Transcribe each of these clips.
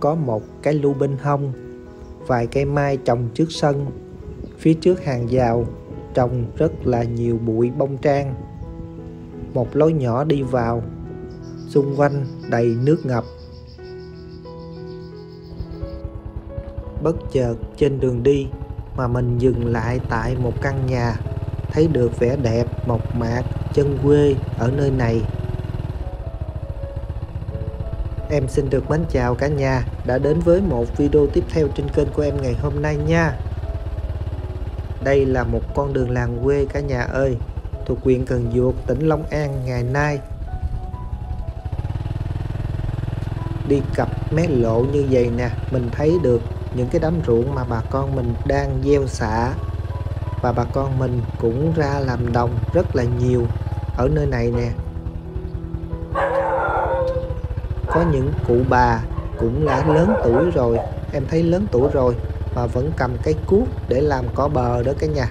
có một cái lu bên hông, vài cây mai trồng trước sân. Phía trước hàng rào trồng rất là nhiều bụi bông trang. Một lối nhỏ đi vào, xung quanh đầy nước ngập. Bất chợt trên đường đi mà mình dừng lại tại một căn nhà, thấy được vẻ đẹp mộc mạc chân quê ở nơi này. Em xin được mến chào cả nhà đã đến với một video tiếp theo trên kênh của em ngày hôm nay nha. Đây là một con đường làng quê cả nhà ơi, thuộc huyện Cần Giuộc, tỉnh Long An ngày nay. Đi cặp mé lộ như vậy nè, mình thấy được những cái đám ruộng mà bà con mình đang gieo xạ. Và bà con mình cũng ra làm đồng rất là nhiều ở nơi này nè. Có những cụ bà cũng đã lớn tuổi rồi, em thấy lớn tuổi rồi mà vẫn cầm cái cuốc để làm cỏ bờ đó cả nhà.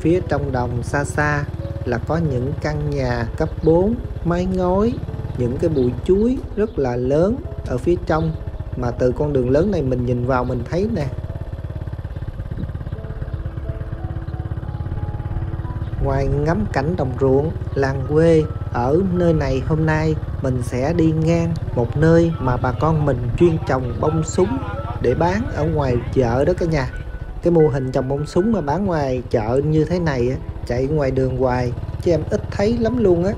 Phía trong đồng xa xa là có những căn nhà cấp 4 mái ngói, những cái bụi chuối rất là lớn ở phía trong. Mà từ con đường lớn này mình nhìn vào mình thấy nè. Ngoài ngắm cảnh đồng ruộng, làng quê ở nơi này, hôm nay mình sẽ đi ngang một nơi mà bà con mình chuyên trồng bông súng để bán ở ngoài chợ đó cả nhà. Cái mô hình trồng bông súng mà bán ngoài chợ như thế này chạy ngoài đường hoài chứ em ít thấy lắm luôn á.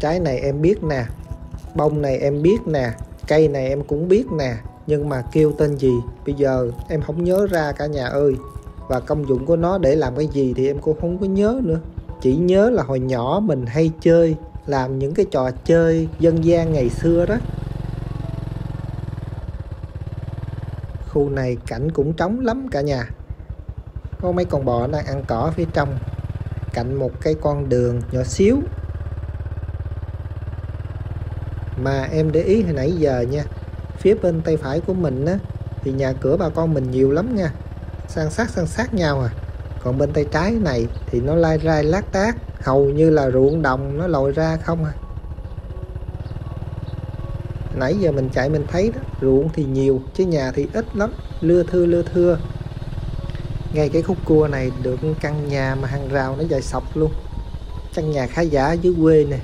Trái này em biết nè, bông này em biết nè, cây này em cũng biết nè, nhưng mà kêu tên gì bây giờ em không nhớ ra cả nhà ơi. Và công dụng của nó để làm cái gì thì em cũng không có nhớ nữa. Chỉ nhớ là hồi nhỏ mình hay chơi, làm những cái trò chơi dân gian ngày xưa đó. Khu này cảnh cũng trống lắm cả nhà. Có mấy con bò đang ăn cỏ phía trong, cạnh một cái con đường nhỏ xíu. Mà em để ý hồi nãy giờ nha, phía bên tay phải của mình á thì nhà cửa bà con mình nhiều lắm nha, san sát nhau à. Còn bên tay trái này thì nó lai rai lác đác, hầu như là ruộng đồng nó lồi ra không à. Nãy giờ mình chạy mình thấy đó, ruộng thì nhiều chứ nhà thì ít lắm, lưa thưa. Ngay cái khúc cua này được căn nhà mà hàng rào nó dài sọc luôn, căn nhà khá giả dưới quê nè.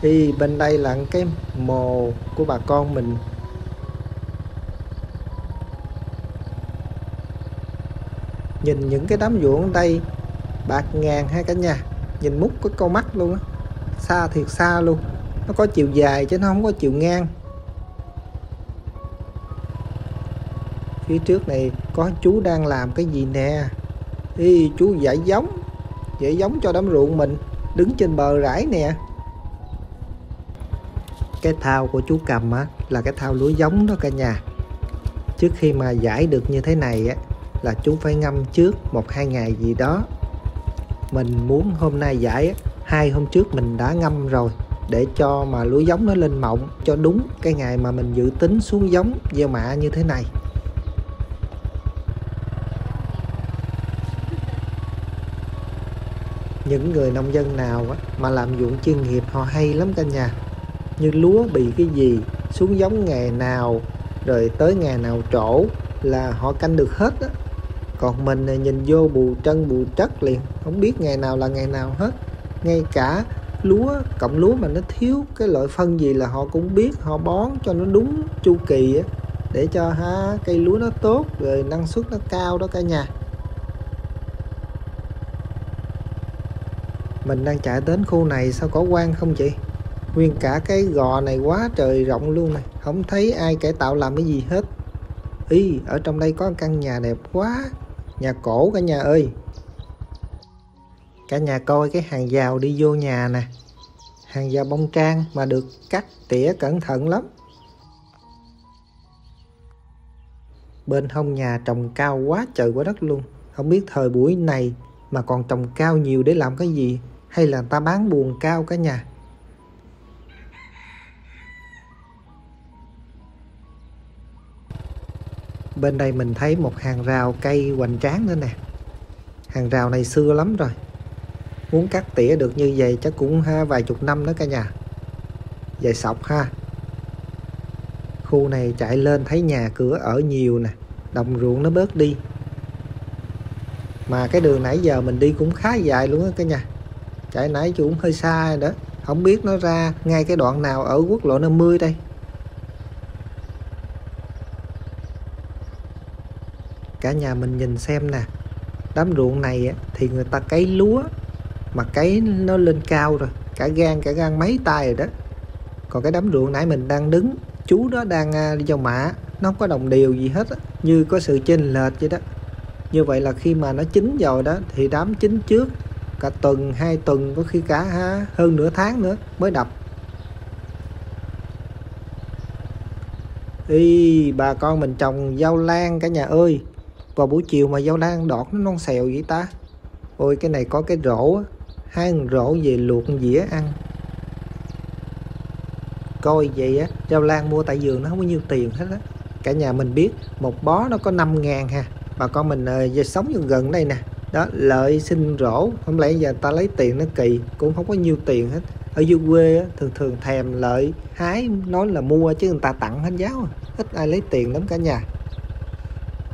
Thì bên đây là cái mồ của bà con mình. Nhìn những cái đám ruộng ở đây bạc ngàn ha cả nhà, nhìn mút có câu mắt luôn á, xa thiệt xa luôn. Nó có chiều dài chứ nó không có chiều ngang. Phía trước này có chú đang làm cái gì nè. Ý, chú dạy giống cho đám ruộng mình, đứng trên bờ rải nè. Cái thao của chú cầm á là cái thao lúa giống đó cả nhà. Trước khi mà giải được như thế này á là chú phải ngâm trước 1-2 ngày gì đó. Mình muốn hôm nay giải á, 2 hôm trước mình đã ngâm rồi để cho mà lúa giống nó lên mọng cho đúng cái ngày mà mình dự tính xuống giống gieo mạ như thế này. Những người nông dân nào á mà làm ruộng chuyên nghiệp họ hay lắm cả nhà. Như lúa bị cái gì, xuống giống ngày nào, rồi tới ngày nào trổ là họ canh được hết á. Còn mình này nhìn vô bù trất liền, không biết ngày nào là ngày nào hết. Ngay cả lúa, cọng lúa mà nó thiếu cái loại phân gì là họ cũng biết, họ bón cho nó đúng chu kỳ á, để cho cây lúa nó tốt rồi năng suất nó cao đó cả nhà. Mình đang chạy đến khu này sao có quan không chị? Nguyên cả cái gò này quá trời rộng luôn này, không thấy ai cải tạo làm cái gì hết. Ý, ở trong đây có căn nhà đẹp quá, nhà cổ cả nhà ơi. Cả nhà coi cái hàng rào đi vô nhà nè, hàng rào bông trang mà được cắt tỉa cẩn thận lắm. Bên hông nhà trồng cao quá trời quá đất luôn, không biết thời buổi này mà còn trồng cao nhiều để làm cái gì, hay là người ta bán buồng cao cả nhà. Bên đây mình thấy một hàng rào cây hoành tráng nữa nè. Hàng rào này xưa lắm rồi. Muốn cắt tỉa được như vậy chắc cũng vài chục năm đó cả nhà. Về sọc ha. Khu này chạy lên thấy nhà cửa ở nhiều nè, đồng ruộng nó bớt đi. Mà cái đường nãy giờ mình đi cũng khá dài luôn á cả nhà. Chạy nãy chứ cũng hơi xa rồi đó. Không biết nó ra ngay cái đoạn nào ở quốc lộ 50 đây. Cả nhà mình nhìn xem nè. Đám ruộng này thì người ta cấy lúa, mà cấy nó lên cao rồi, cả gang mấy tay rồi đó. Còn cái đám ruộng nãy mình đang đứng, chú đó đang đi vào mạ, nó không có đồng đều gì hết đó. Như có sự chênh lệch vậy đó. Như vậy là khi mà nó chín rồi đó thì đám chín trước cả tuần, 2 tuần, có khi cả hơn nửa tháng nữa mới đập. Ý, bà con mình trồng rau lan cả nhà ơi. Vào buổi chiều mà rau lan đọt nó non xèo vậy ta. Ôi cái này có cái rổ, 2 rổ về luộc dĩa ăn. Coi vậy á, rau lan mua tại vườn nó không có nhiêu tiền hết á. Cả nhà mình biết một bó nó có 5.000 ha. Bà con mình sống gần đây nè. Đó, lợi xin rổ, không lẽ giờ ta lấy tiền nó kỳ, cũng không có nhiêu tiền hết. Ở dưới quê á, thường thèm lợi, hái nói là mua chứ người ta tặng hết giáo. Ít ai lấy tiền lắm cả nhà.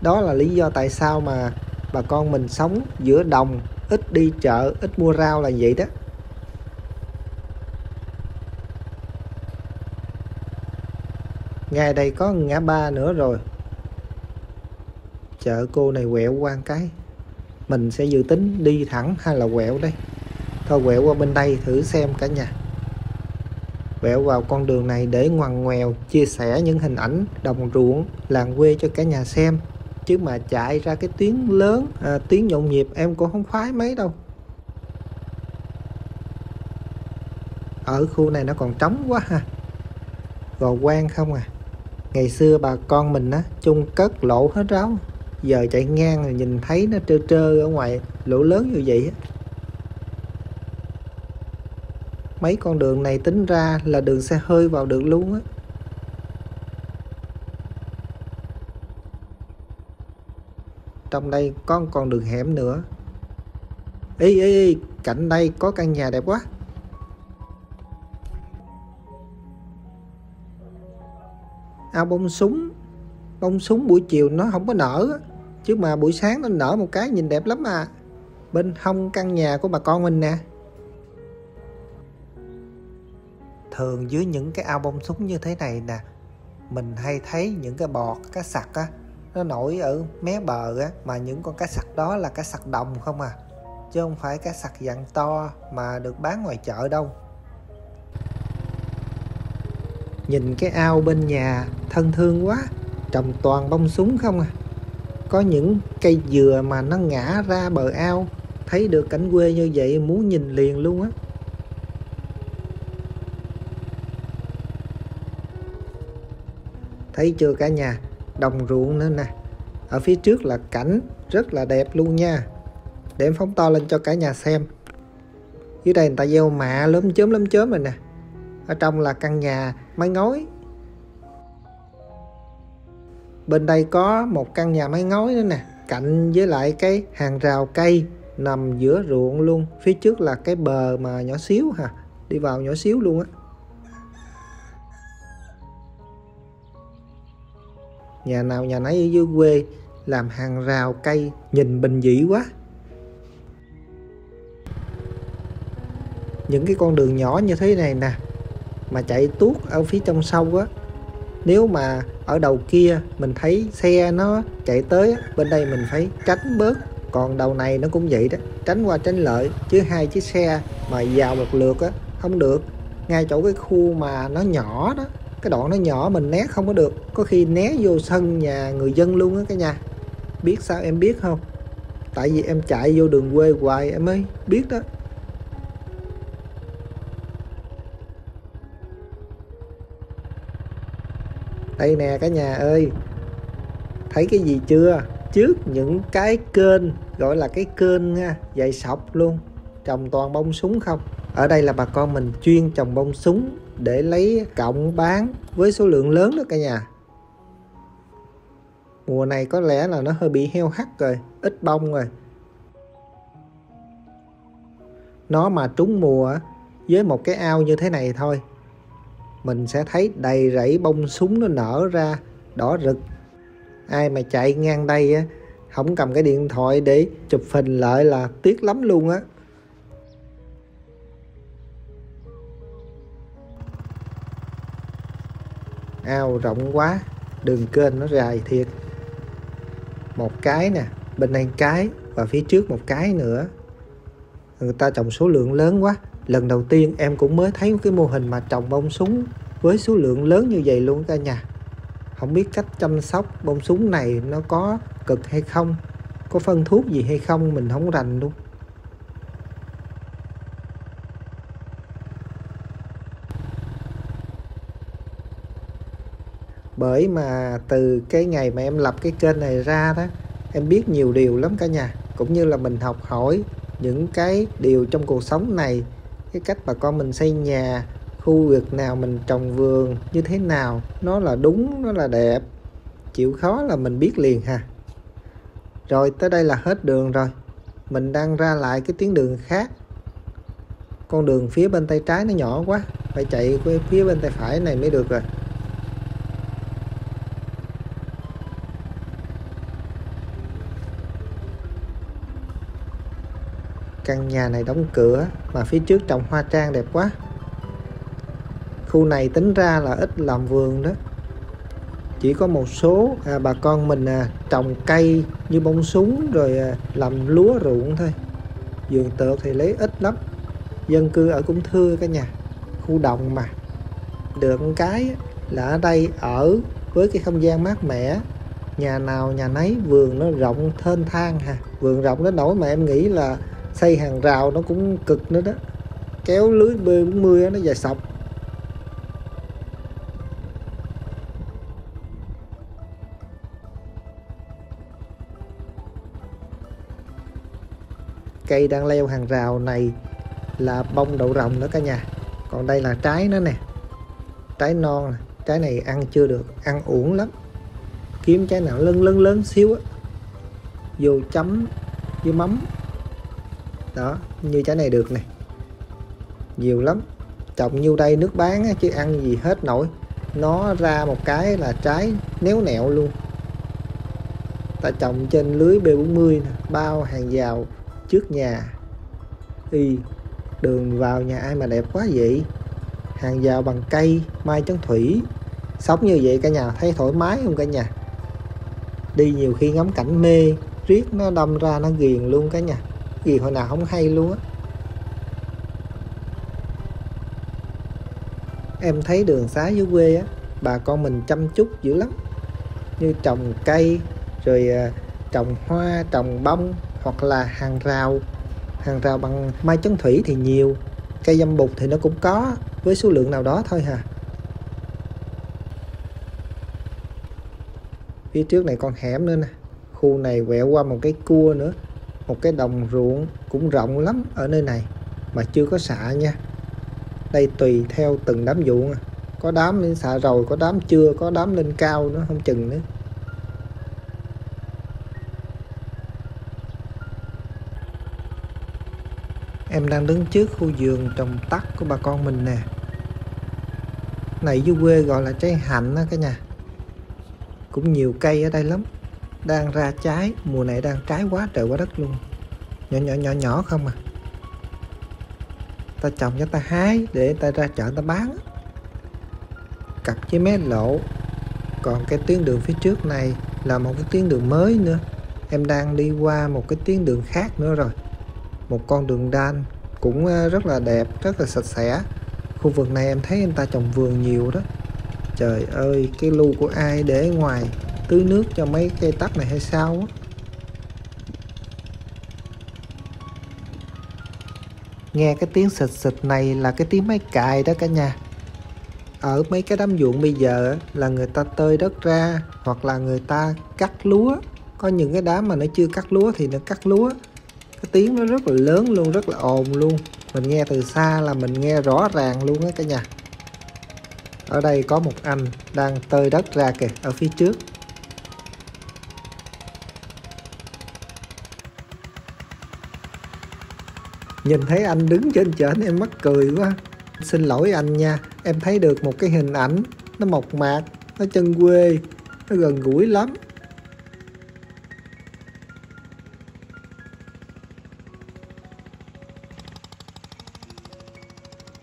Đó là lý do tại sao mà bà con mình sống giữa đồng, ít đi chợ, ít mua rau là vậy đó. Ngày đây có ngã ba nữa rồi. Chợ cô này quẹo qua cái. Mình sẽ dự tính đi thẳng hay là quẹo đây. Thôi quẹo qua bên đây thử xem cả nhà. Quẹo vào con đường này để ngoằn ngoèo, chia sẻ những hình ảnh đồng ruộng, làng quê cho cả nhà xem. Chứ mà chạy ra cái tuyến lớn, tuyến nhộn nhịp em cũng không khoái mấy đâu. Ở khu này nó còn trống quá ha. Gò quan không à. Ngày xưa bà con mình á, chung cất lộ hết ráo. Giờ chạy ngang là nhìn thấy nó trơ trơ ở ngoài lỗ lớn như vậy á. Mấy con đường này tính ra là đường xe hơi vào được luôn á. Trong đây có một con đường hẻm nữa. Ê, cạnh đây có căn nhà đẹp quá. À, bông súng buổi chiều nó không có nở, chứ mà buổi sáng nó nở một cái nhìn đẹp lắm à. Bên hông căn nhà của bà con mình nè. Thường dưới những cái ao bông súng như thế này nè, mình hay thấy những cái bọt cá sặc á, nó nổi ở mé bờ á. Mà những con cá sặc đó là cá sặc đồng không à, chứ không phải cá sặc dạng to mà được bán ngoài chợ đâu. Nhìn cái ao bên nhà thân thương quá, trồng toàn bông súng không à. Có những cây dừa mà nó ngã ra bờ ao. Thấy được cảnh quê như vậy muốn nhìn liền luôn á. Thấy chưa cả nhà, đồng ruộng nữa nè. Ở phía trước là cảnh rất là đẹp luôn nha. Để em phóng to lên cho cả nhà xem. Dưới đây người ta gieo mạ lớm chớm rồi nè. Ở trong là căn nhà mái ngói. Bên đây có một căn nhà mái ngói nữa nè, cạnh với lại cái hàng rào cây nằm giữa ruộng luôn. Phía trước là cái bờ mà nhỏ xíu ha, đi vào nhỏ xíu luôn á. Nhà nào nhà nấy ở dưới quê làm hàng rào cây nhìn bình dị quá. Những cái con đường nhỏ như thế này nè mà chạy tuốt ở phía trong sâu á. Nếu mà ở đầu kia mình thấy xe nó chạy tới, bên đây mình phải tránh bớt. Còn đầu này nó cũng vậy đó, tránh qua tránh lợi. Chứ 2 chiếc xe mà vào một lượt á, không được. Ngay chỗ cái khu mà nó nhỏ đó, cái đoạn nó nhỏ mình né không có được. Có khi né vô sân nhà người dân luôn á cả nhà. Biết sao em biết không? Tại vì em chạy vô đường quê hoài em mới biết đó. Đây nè cả nhà ơi. Thấy cái gì chưa? Trước những cái kênh, gọi là cái kênh nha, dạy sọc luôn, trồng toàn bông súng không. Ở đây là bà con mình chuyên trồng bông súng để lấy cọng bán với số lượng lớn đó cả nhà. Mùa này có lẽ là nó hơi bị heo hắt rồi, ít bông rồi. Nó mà trúng mùa với một cái ao như thế này thôi, mình sẽ thấy đầy rẫy bông súng nó nở ra đỏ rực. Ai mà chạy ngang đây á, không cầm cái điện thoại để chụp hình lại là tiếc lắm luôn á. Ao rộng quá, đường kênh nó dài thiệt. Một cái nè, bên đây cái và phía trước một cái nữa. Người ta trồng số lượng lớn quá. Lần đầu tiên em cũng mới thấy cái mô hình mà trồng bông súng với số lượng lớn như vậy luôn cả nhà. Không biết cách chăm sóc bông súng này nó có cực hay không, có phân thuốc gì hay không mình không rành luôn. Bởi mà từ cái ngày mà em lập cái kênh này ra đó, em biết nhiều điều lắm cả nhà, cũng như là mình học hỏi những cái điều trong cuộc sống này, cái cách bà con mình xây nhà, khu vực nào mình trồng vườn như thế nào, nó là đúng, nó là đẹp, chịu khó là mình biết liền ha. Rồi tới đây là hết đường rồi, mình đang ra lại cái tuyến đường khác. Con đường phía bên tay trái nó nhỏ quá, phải chạy qua phía bên tay phải này mới được rồi. Căn nhà này đóng cửa mà phía trước trồng hoa trang đẹp quá. Khu này tính ra là ít làm vườn đó, chỉ có một số bà con mình trồng cây như bông súng rồi làm lúa ruộng thôi. Vườn tược thì lấy ít lắm, dân cư ở cũng thưa cả nhà, khu đồng mà. Được cái là ở đây ở với cái không gian mát mẻ, nhà nào nhà nấy, vườn nó rộng thênh thang ha. Vườn rộng đến nỗi mà em nghĩ là xây hàng rào nó cũng cực nữa đó, kéo lưới B40 nó dài sọc. Cây đang leo hàng rào này là bông đậu rồng nữa cả nhà. Còn đây là trái nó nè, trái non nè. Trái này ăn chưa được, ăn uổng lắm. Kiếm trái nào lớn xíu á, vô chấm với mắm. Đó, như trái này được nè, nhiều lắm. Trồng nhiêu đây nước bán á, chứ ăn gì hết nổi. Nó ra một cái là trái néo nẹo luôn. Ta trồng trên lưới B40 nè, bao hàng rào trước nhà. Y đường vào nhà ai mà đẹp quá vậy, hàng rào bằng cây mai trấn thủy. Sống như vậy cả nhà thấy thoải mái không cả nhà? Đi nhiều khi ngắm cảnh mê, riết nó đâm ra nó ghiền luôn cả nhà, gì hồi nào không hay luôn á. Em thấy đường xá dưới quê á, bà con mình chăm chút dữ lắm, như trồng cây rồi trồng hoa, trồng bông, hoặc là hàng rào bằng mai trấn thủy thì nhiều, cây dâm bụt thì nó cũng có với số lượng nào đó thôi hà. Phía trước này con hẻm nữa nè, khu này quẹo qua một cái cua nữa, một cái đồng ruộng cũng rộng lắm ở nơi này mà chưa có xạ nha. Đây tùy theo từng đám ruộng, có đám lên xạ rồi, có đám chưa, có đám lên cao nữa không chừng nữa. Em đang đứng trước khu vườn trồng tắc của bà con mình nè. Này dưới quê gọi là trái hạnh đó cả nhà. Cũng nhiều cây ở đây lắm, đang ra trái, mùa này đang trái quá trời quá đất luôn. Nhỏ không à. Ta trồng cho ta hái để ta ra chợ ta bán. Cặp với mé lộ. Còn cái tuyến đường phía trước này là một cái tuyến đường mới nữa. Em đang đi qua một cái tuyến đường khác nữa rồi. Một con đường đan cũng rất là đẹp, rất là sạch sẽ. Khu vực này em thấy người ta trồng vườn nhiều đó. Trời ơi, cái lu của ai để ngoài tưới nước cho mấy cây tắc này hay sao á. Nghe cái tiếng xịt xịt này là cái tiếng máy cày đó cả nhà. Ở mấy cái đám ruộng bây giờ là người ta tơi đất ra hoặc là người ta cắt lúa. Có những cái đám mà nó chưa cắt lúa thì nó cắt lúa. Cái tiếng nó rất là lớn luôn, rất là ồn luôn. Mình nghe từ xa là mình nghe rõ ràng luôn á cả nhà. Ở đây có một anh đang tơi đất ra kìa, ở phía trước. Nhìn thấy anh đứng trên trển em mắc cười quá. Xin lỗi anh nha, em thấy được một cái hình ảnh nó mộc mạc, nó chân quê, nó gần gũi lắm.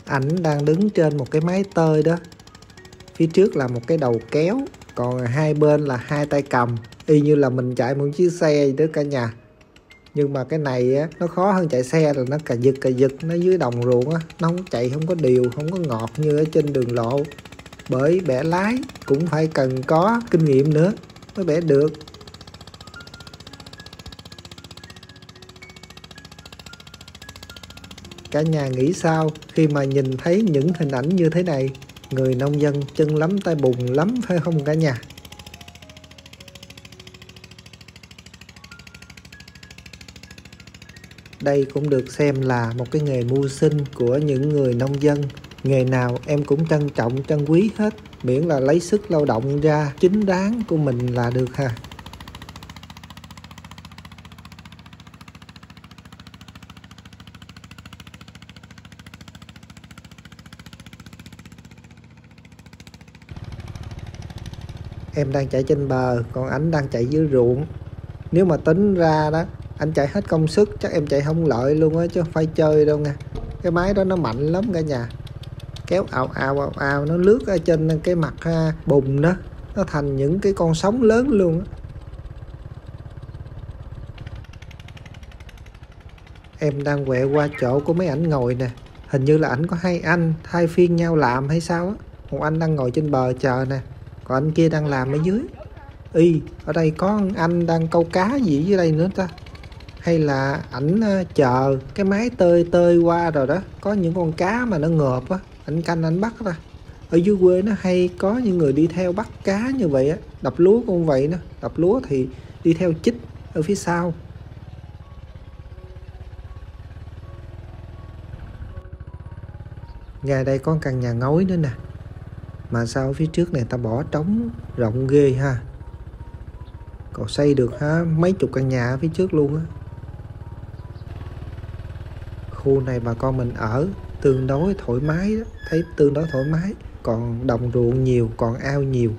Ảnh đang đứng trên một cái mái tơi đó. Phía trước là một cái đầu kéo, còn hai bên là hai tay cầm, y như là mình chạy một chiếc xe gì đó cả nhà. Nhưng mà cái này á, nó khó hơn chạy xe là nó cà giật, nó dưới đồng ruộng á, nó không chạy, không có điều, không có ngọt như ở trên đường lộ. Bởi bẻ lái cũng phải cần có kinh nghiệm nữa mới bẻ được. Cả nhà nghĩ sao khi mà nhìn thấy những hình ảnh như thế này? Người nông dân chân lắm tay bùn lắm phải không cả nhà? Đây cũng được xem là một cái nghề mưu sinh của những người nông dân. Nghề nào em cũng trân trọng, trân quý hết, miễn là lấy sức lao động ra chính đáng của mình là được ha. Em đang chạy trên bờ, còn ảnh đang chạy dưới ruộng. Nếu mà tính ra đó, anh chạy hết công sức, chắc em chạy không lợi luôn á, chứ không phải chơi đâu nha. Cái máy đó nó mạnh lắm cả nhà. Kéo ào ào, nó lướt ở trên cái mặt bùn đó, nó thành những cái con sóng lớn luôn á. Em đang quẹo qua chỗ của mấy ảnh ngồi nè. Hình như là ảnh có hai anh thay phiên nhau làm hay sao á. Một anh đang ngồi trên bờ chờ nè, còn anh kia đang làm ở dưới. Y ở đây có anh đang câu cá gì dưới đây nữa ta? Hay là ảnh chờ cái máy tơi qua rồi đó, có những con cá mà nó ngợp á, ảnh canh ảnh bắt ra. Ở dưới quê nó hay có những người đi theo bắt cá như vậy á, đập lúa cũng vậy đó, đập lúa thì đi theo chích ở phía sau. Ngay đây có căn nhà ngói nữa nè. Mà sao phía trước này ta bỏ trống rộng ghê ha. Còn xây được ha, mấy chục căn nhà ở phía trước luôn á. Khu này bà con mình ở tương đối thoải mái đó, thấy tương đối thoải mái. Còn đồng ruộng nhiều, còn ao nhiều.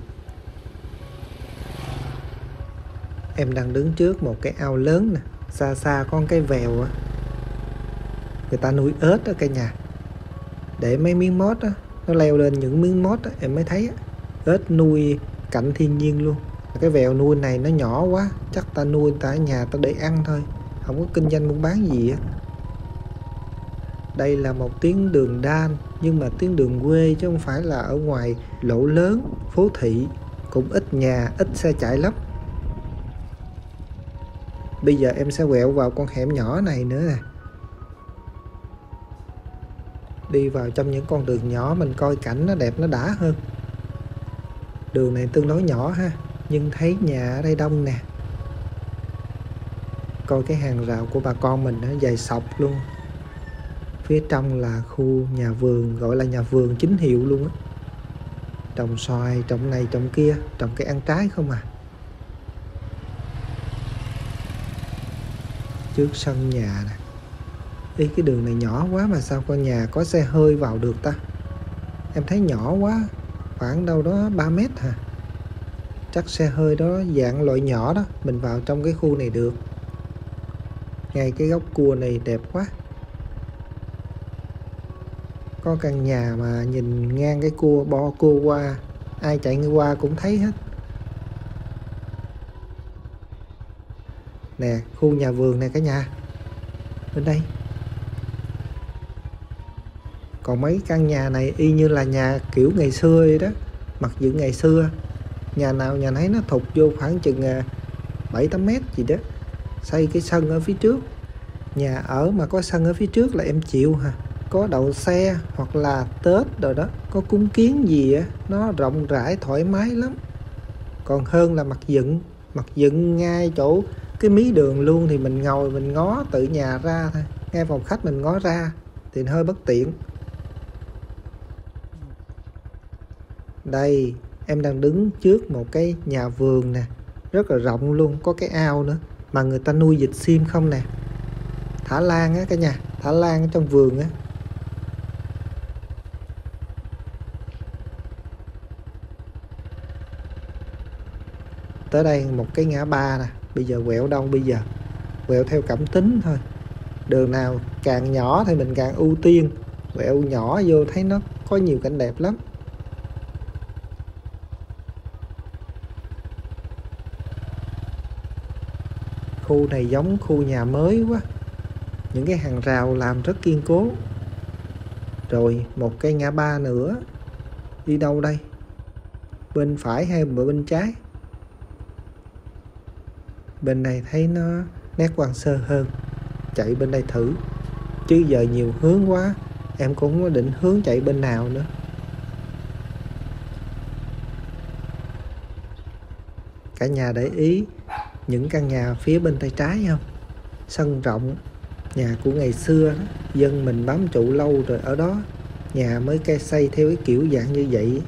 Em đang đứng trước một cái ao lớn nè. Xa xa có cái vèo á, người ta nuôi ếch đó cả nhà. Để mấy miếng mót á, nó leo lên những miếng mót đó, em mới thấy ếch nuôi cạnh thiên nhiên luôn. Cái vèo nuôi này nó nhỏ quá, chắc ta nuôi ta ở nhà ta để ăn thôi, không có kinh doanh buôn bán gì á. Đây là một tuyến đường đan, nhưng mà tuyến đường quê chứ không phải là ở ngoài lộ lớn, phố thị. Cũng ít nhà, ít xe chạy lắm. Bây giờ em sẽ quẹo vào con hẻm nhỏ này nữa nè. Đi vào trong những con đường nhỏ mình coi cảnh nó đẹp, nó đã hơn. Đường này tương đối nhỏ ha, nhưng thấy nhà ở đây đông nè. Coi cái hàng rào của bà con mình nó dày sọc luôn. Phía trong là khu nhà vườn, gọi là nhà vườn chính hiệu luôn á. Trồng xoài, trồng này trồng kia, trồng cây ăn trái không à. Trước sân nhà nè. Ý, cái đường này nhỏ quá mà sao con nhà có xe hơi vào được ta? Em thấy nhỏ quá, khoảng đâu đó 3 mét hả? Chắc xe hơi đó dạng loại nhỏ đó, mình vào trong cái khu này được. Ngay cái góc cua này đẹp quá. Có căn nhà mà nhìn ngang cái cua, bo cua qua, ai chạy qua cũng thấy hết. Nè, khu nhà vườn này cả nhà. Bên đây. Còn mấy căn nhà này y như là nhà kiểu ngày xưa vậy đó. Mặc dù ngày xưa nhà nào nhà nấy nó thụt vô khoảng chừng 7-8 mét gì đó. Xây cái sân ở phía trước. Nhà ở mà có sân ở phía trước là em chịu hả? Có đậu xe hoặc là Tết rồi đó, có cúng kiến gì á, nó rộng rãi thoải mái lắm. Còn hơn là mặt dựng ngay chỗ cái mí đường luôn thì mình ngồi mình ngó từ nhà ra thôi. Ngay phòng khách mình ngó ra thì hơi bất tiện. Đây, em đang đứng trước một cái nhà vườn nè, rất là rộng luôn, có cái ao nữa. Mà người ta nuôi vịt sim không nè. thả lan á cả nhà, thả lan ở trong vườn á. Tới đây một cái ngã ba nè, bây giờ quẹo đông, bây giờ quẹo theo cảm tính thôi. Đường nào càng nhỏ thì mình càng ưu tiên, quẹo nhỏ vô thấy nó có nhiều cảnh đẹp lắm. Khu này giống khu nhà mới quá, những cái hàng rào làm rất kiên cố. Rồi một cái ngã ba nữa, đi đâu đây? Bên phải hay bên trái? Bên này thấy nó nét hoang sơ hơn, chạy bên đây thử, chứ giờ nhiều hướng quá em cũng không có định hướng chạy bên nào nữa. Cả nhà để ý những căn nhà phía bên tay trái không, sân rộng, nhà của ngày xưa đó, dân mình bám trụ lâu rồi ở đó, nhà mới cây xây theo cái kiểu dạng như vậy.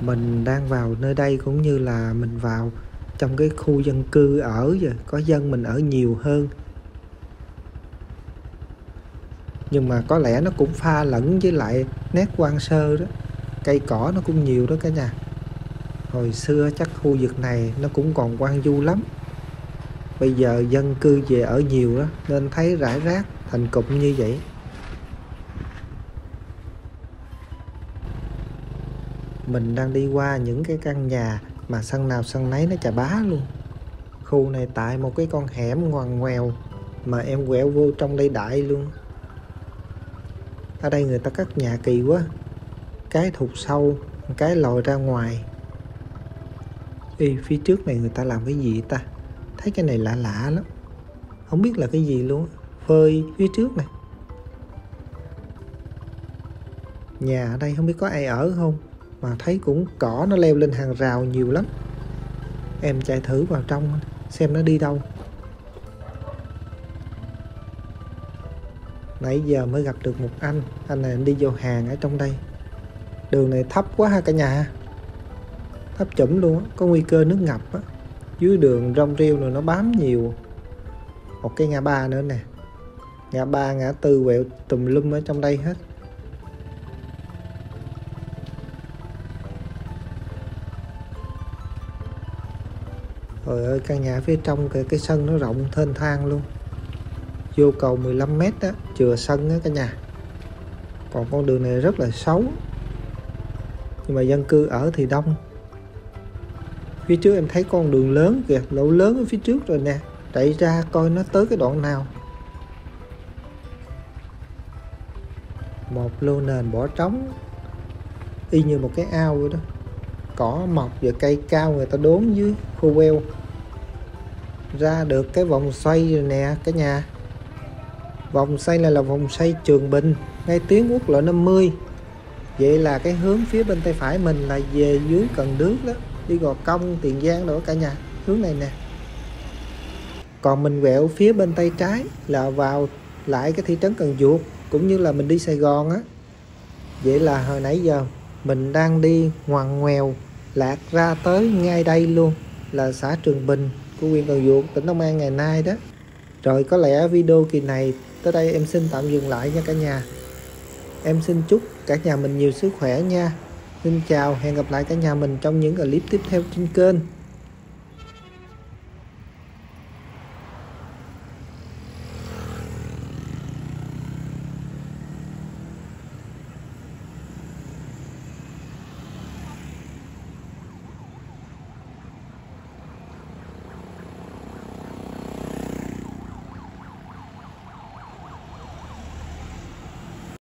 Mình đang vào nơi đây cũng như là mình vào trong cái khu dân cư ở rồi, có dân mình ở nhiều hơn. Nhưng mà có lẽ nó cũng pha lẫn với lại nét hoang sơ đó, cây cỏ nó cũng nhiều đó cả nhà. Hồi xưa chắc khu vực này nó cũng còn hoang vu lắm. Bây giờ dân cư về ở nhiều đó nên thấy rải rác thành cụm như vậy. Mình đang đi qua những cái căn nhà mà sân nào sân nấy nó chà bá luôn. Khu này tại một cái con hẻm ngoằn ngoèo mà em quẹo vô trong đây đại luôn. Ở đây người ta cắt nhà kỳ quá, cái thụt sâu, cái lồi ra ngoài. Ê, phía trước này người ta làm cái gì ta? Thấy cái này lạ lạ lắm, không biết là cái gì luôn. Phơi phía trước này. Nhà ở đây không biết có ai ở không, mà thấy cũng cỏ nó leo lên hàng rào nhiều lắm. Em chạy thử vào trong xem nó đi đâu. Nãy giờ mới gặp được một anh này đi vô hàng ở trong đây. Đường này thấp quá ha cả nhà, thấp chủm luôn á, có nguy cơ nước ngập á. Dưới đường rong rêu rồi nó bám nhiều. Một cái ngã ba nữa nè, ngã ba ngã tư quẹo tùm lum ở trong đây hết. Trời ơi, căn nhà phía trong kìa, cái sân nó rộng thênh thang luôn. Vô cầu 15 m á, chừa sân á cả nhà. Còn con đường này rất là xấu, nhưng mà dân cư ở thì đông. Phía trước em thấy con đường lớn kìa, lỗ lớn ở phía trước rồi nè, chạy ra coi nó tới cái đoạn nào. Một lô nền bỏ trống, y như một cái ao vậy đó. Cỏ mọc và cây cao người ta đốn dưới khu queo. Ra được cái vòng xoay rồi nè cả nhà. Vòng xoay này là vòng xoay Trường Bình, ngay tuyến quốc lộ 50. Vậy là cái hướng phía bên tay phải mình là về dưới Cần Đước đó, đi Gò Công, Tiền Giang đó cả nhà, hướng này nè. Còn mình quẹo phía bên tay trái là vào lại cái thị trấn Cần Giuộc, cũng như là mình đi Sài Gòn á. Vậy là hồi nãy giờ mình đang đi ngoằn ngoèo lạc ra tới ngay đây luôn, là xã Trường Bình của huyện Cần Giuộc, tỉnh Long An ngày nay đó. Rồi có lẽ video kỳ này tới đây em xin tạm dừng lại nha cả nhà. Em xin chúc cả nhà mình nhiều sức khỏe nha. Xin chào, hẹn gặp lại cả nhà mình trong những clip tiếp theo trên kênh.